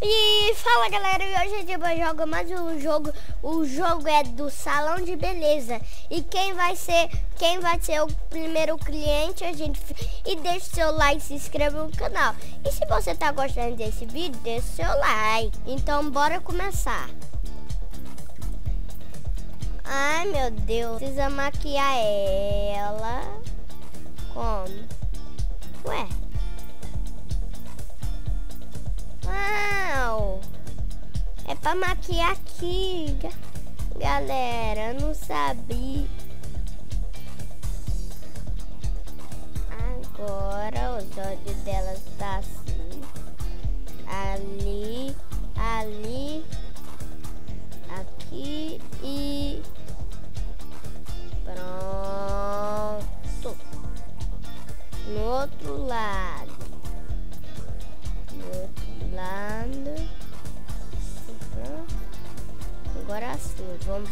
E fala galera, hoje a gente joga mais um jogo. O jogo é do salão de beleza. E quem vai ser o primeiro cliente, a gente... E deixa seu like, se inscreva no canal. E se você tá gostando desse vídeo, deixa seu like. Então bora começar. Ai meu Deus, precisa maquiar ela. Como? Ué? Uau! É pra maquiar aqui, galera, eu não sabia. Agora os olhos dela estão assim. Ali, ali, aqui e... Pronto. No outro lado. Agora assim, vamos.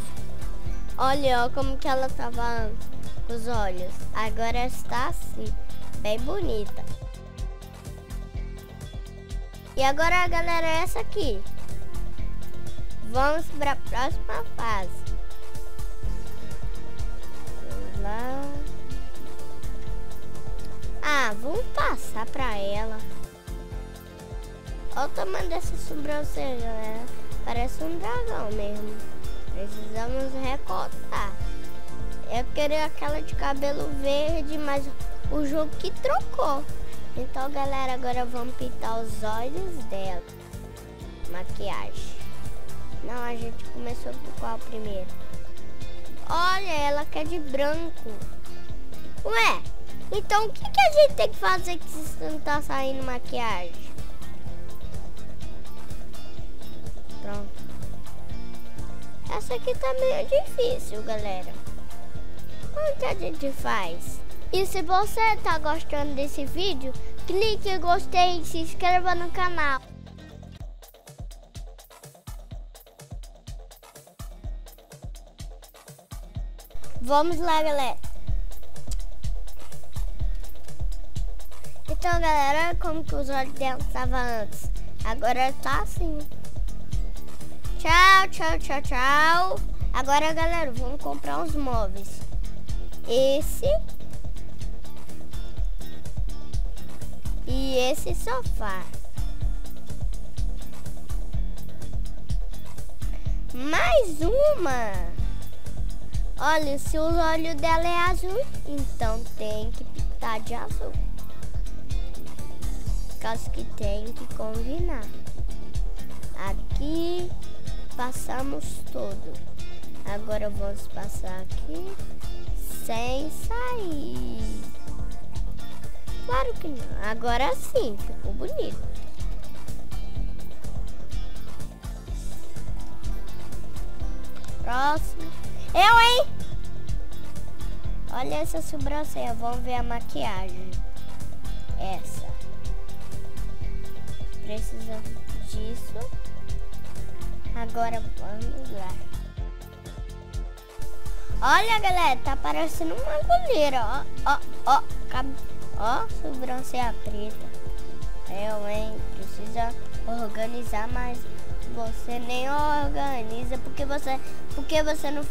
Olha, ó, como que ela tava com os olhos. Agora está assim, bem bonita. E agora, galera, é essa aqui. Vamos para a próxima fase. Vamos lá. Ah, vamos passar para ela. Olha o tamanho dessa sobrancelha, galera. Parece um dragão mesmo. Precisamos recortar. Eu queria aquela de cabelo verde, mas o jogo que trocou. Então, galera, agora vamos pintar os olhos dela. Maquiagem. Não, a gente começou com qual primeiro? Olha, ela quer de branco. Ué, então o que a gente tem que fazer que se não tá saindo maquiagem? Pronto. Essa aqui tá meio difícil, galera. Como que a gente faz? E se você tá gostando desse vídeo, clique em gostei e se inscreva no canal. Vamos lá, galera. Então, galera, olha como que os olhos dela estavam antes. Agora tá assim. Tchau, tchau, tchau, tchau. Agora, galera, vamos comprar uns móveis. Esse. E esse sofá. Mais uma. Olha, se os olhos dela é azul, então tem que pintar de azul. Caso que tem que combinar. Aqui. Passamos todo. Agora vamos passar aqui sem sair. Claro que não. Agora sim, ficou bonito. Próximo. Eu, hein? Olha essa sobrancelha. Vamos ver a maquiagem. Essa. Precisamos disso. Agora vamos lá. Olha, galera, tá parecendo uma goleira. Ó, ó, ó. Ó, sobrancelha preta. Eu, hein? Precisa organizar, mas você nem organiza. Porque você não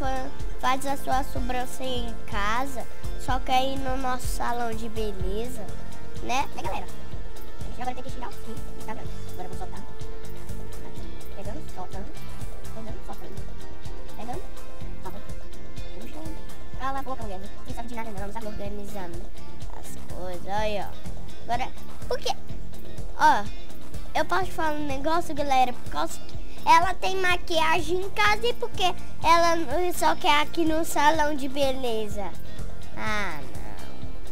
faz a sua sobrancelha em casa. Só quer ir no nosso salão de beleza. Né? Né, galera? Agora tem que tirar o fio. Agora vamos soltar. Pegando, soltando. Cala a boca, mulher. Não sabe de nada, não. Não sabe organizando as coisas. Aí, ó. Agora, porque... Ó, eu posso falar um negócio, galera. Por causa que ela tem maquiagem em casa e porque ela só quer aqui no salão de beleza. Ah, não.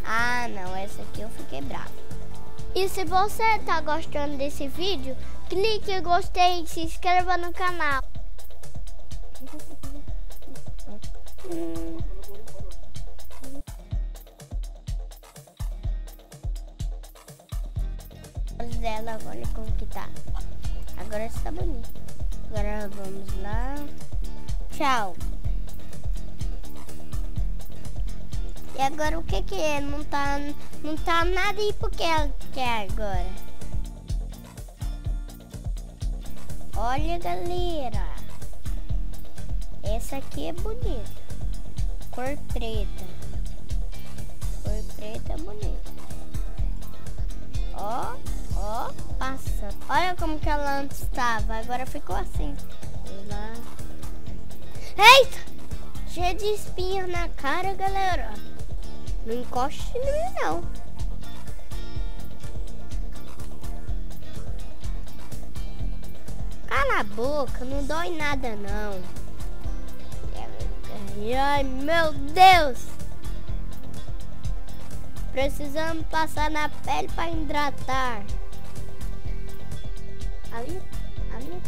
Ah, não. Essa aqui eu fiquei brava. E se você tá gostando desse vídeo, clique em gostei e se inscreva no canal. Olha dela, olha como que tá. Agora está bonito. Agora vamos lá. Tchau. E agora o que que é? Não tá nada e por que ela quer agora? Olha, galera, essa aqui é bonita, cor preta, é bonita. Ó, ó, passando. Olha como que ela antes estava, agora ficou assim. Lá. Eita, cheia de espinha na cara, galera. Não encoste em mim, não. Cala a boca, não dói nada não. Ai, meu Deus! Precisamos passar na pele para hidratar. Ali, ali,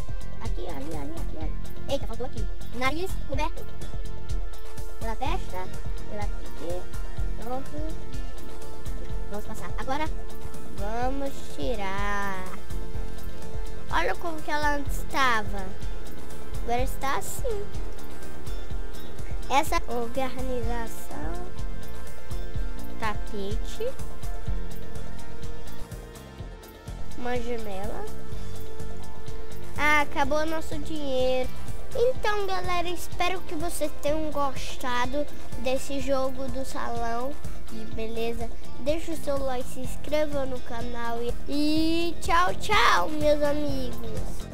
aqui, ali, ali, aqui, ali. Eita, faltou aqui. Nariz coberto pela testa, pela aqui. Pronto. Vamos passar. Agora vamos tirar. Olha como que ela antes estava. Agora está assim. Essa organização. Tapete. Uma janela. Ah, acabou nosso dinheiro. Então, galera, espero que vocês tenham gostado desse jogo do salão. E beleza? Deixa o seu like, se inscreva no canal e tchau, tchau, meus amigos!